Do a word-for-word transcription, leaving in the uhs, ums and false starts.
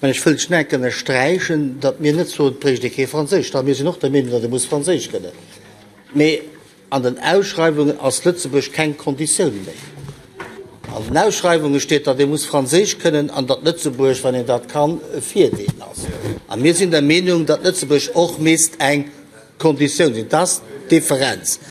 Wenn ich will schnecken streichen, dat mir net so prägt Franzisch, da mir sie noch der Minder, der muss Franzisch kennen. Me an den Ausschreibungen aus Lützeburg kein Kondition mehr. An den Ausschreibungen steht da, der muss Franzisch können, an dat Lützeburg, wenn er dat kann, vier D aus. An mir sind der Meinung, dat Lützeburg auch meist ein Kondition, das Differenz.